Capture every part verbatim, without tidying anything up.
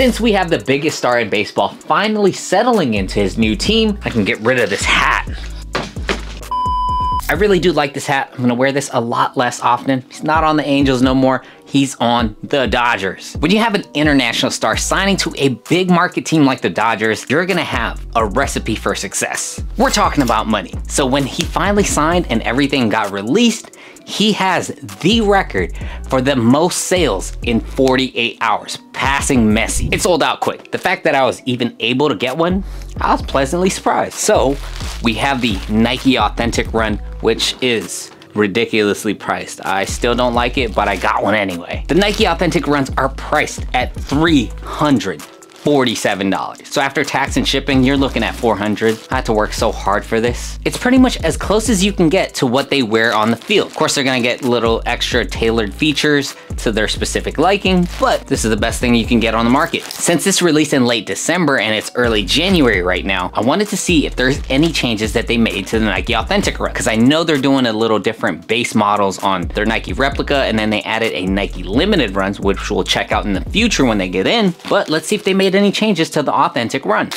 Since we have the biggest star in baseball finally settling into his new team, I can get rid of this hat. I really do like this hat. I'm gonna wear this a lot less often. He's not on the Angels no more. He's on the Dodgers. When you have an international star signing to a big market team like the Dodgers, you're gonna have a recipe for success. We're talking about money. So when he finally signed and everything got released, he has the record for the most sales in forty-eight hours, passing Messi. It sold out quick. The fact that I was even able to get one, I was pleasantly surprised. So we have the Nike Authentic Run, which is ridiculously priced. I still don't like it, but I got one anyway. The Nike Authentic Runs are priced at three hundred forty-seven dollars. So after tax and shipping, you're looking at four hundred dollars. I had to work so hard for this. It's pretty much as close as you can get to what they wear on the field. Of course, they're gonna get little extra tailored features to their specific liking, but this is the best thing you can get on the market. Since this released in late December and it's early January right now, I wanted to see if there's any changes that they made to the Nike Authentic Run, because I know they're doing a little different base models on their Nike Replica, and then they added a Nike Limited Runs, which we'll check out in the future when they get in, but let's see if they made any changes to the Authentic Run.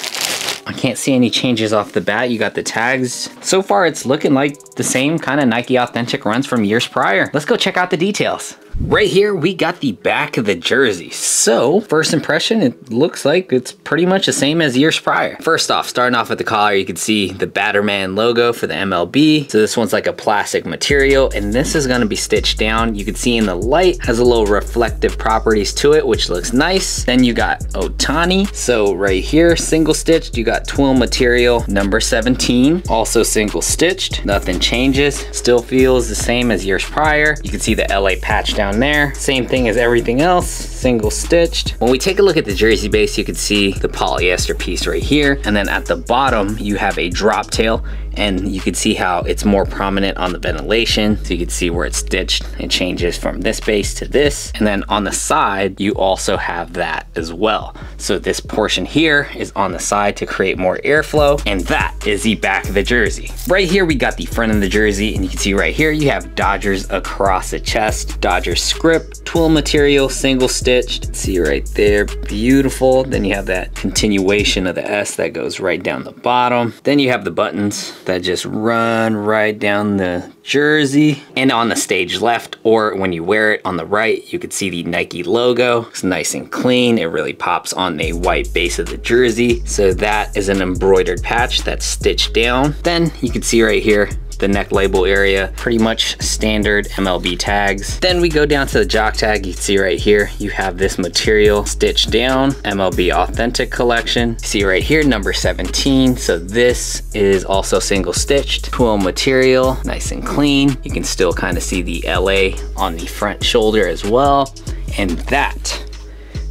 I can't see any changes off the bat. You got the tags. So far, it's looking like the same kind of Nike Authentic Runs from years prior. Let's go check out the details. Right here, we got the back of the jersey. So, first impression, it looks like it's pretty much the same as years prior. First off, starting off with the collar, you can see the Batterman logo for the M L B. So this one's like a plastic material, and this is gonna be stitched down. You can see in the light, has a little reflective properties to it, which looks nice. Then you got Ohtani. So right here, single stitched, you got twill material, number seventeen, also single stitched. Nothing changes, still feels the same as years prior. You can see the L A patch down Down there, same thing as everything else, single stitched. When we take a look at the jersey base, you can see the polyester piece right here, and then at the bottom you have a drop tail, and you can see how it's more prominent on the ventilation, so you can see where it's stitched. It changes from this base to this, and then on the side you also have that as well. So this portion here is on the side to create more airflow, and that is the back of the jersey. Right here we got the front of the jersey, and you can see right here you have Dodgers across the chest, Dodgers script, twill material, single stitched. See right there, beautiful. Then you have that continuation of the S that goes right down the bottom. Then you have the buttons that just run right down the jersey. And on the stage left, or when you wear it on the right, you can see the Nike logo. It's nice and clean. It really pops on the white base of the jersey. So that is an embroidered patch that's stitched down. Then you can see right here, the neck label area, pretty much standard M L B tags. Then we go down to the jock tag. You can see right here, you have this material stitched down, M L B Authentic Collection. See right here, number seventeen. So this is also single stitched, twill material, nice and clean. You can still kind of see the L A on the front shoulder as well. And that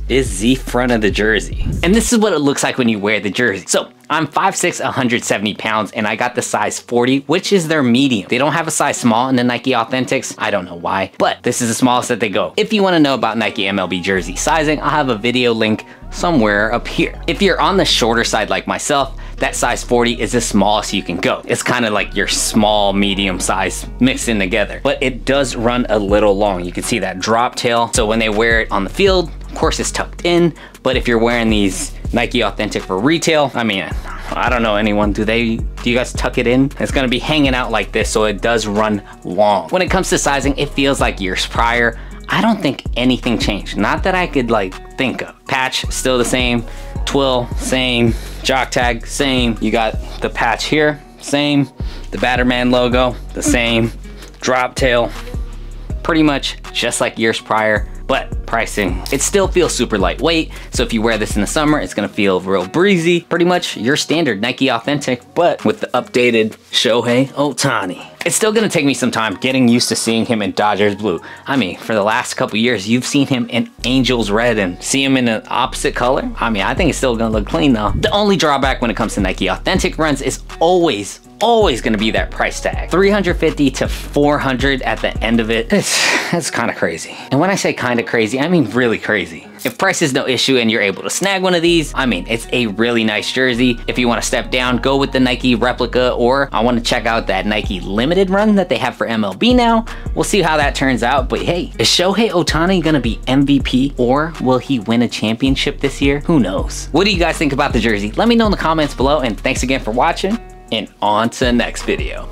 is the front of the jersey. And this is what it looks like when you wear the jersey. So I'm five six, one hundred seventy pounds, and I got the size forty, which is their medium. They don't have a size small in the Nike Authentics. I don't know why, but this is the smallest that they go. If you wanna know about Nike M L B jersey sizing, I'll have a video link somewhere up here. If you're on the shorter side like myself, that size forty is the smallest you can go. It's kind of like your small, medium size mixed in together, but it does run a little long. You can see that drop tail. So when they wear it on the field, of course it's tucked in, but if you're wearing these Nike Authentic for retail, I mean, I don't know anyone, do they, do you guys tuck it in? It's gonna be hanging out like this, so it does run long. When it comes to sizing, it feels like years prior. I don't think anything changed. Not that I could like think of. Patch, still the same. Twill, same. Jock tag, same. You got the patch here, same. The Batterman logo, the same. Drop tail, pretty much just like years prior. But pricing, it still feels super lightweight. So if you wear this in the summer, it's gonna feel real breezy. Pretty much your standard Nike Authentic, but with the updated Shohei Ohtani. It's still gonna take me some time getting used to seeing him in Dodgers blue. I mean, for the last couple years, you've seen him in Angels red, and see him in an opposite color. I mean, I think it's still gonna look clean though. The only drawback when it comes to Nike Authentic Runs is always always gonna be that price tag. three hundred fifty to four hundred at the end of it. It's, that's kind of crazy. And when I say kind of crazy, I mean really crazy. If price is no issue and you're able to snag one of these, I mean, it's a really nice jersey. If you wanna step down, go with the Nike replica, or I wanna check out that Nike limited run that they have for M L B now. We'll see how that turns out, but hey, is Shohei Ohtani gonna be M V P, or will he win a championship this year? Who knows? What do you guys think about the jersey? Let me know in the comments below, and thanks again for watching, and on to the next video.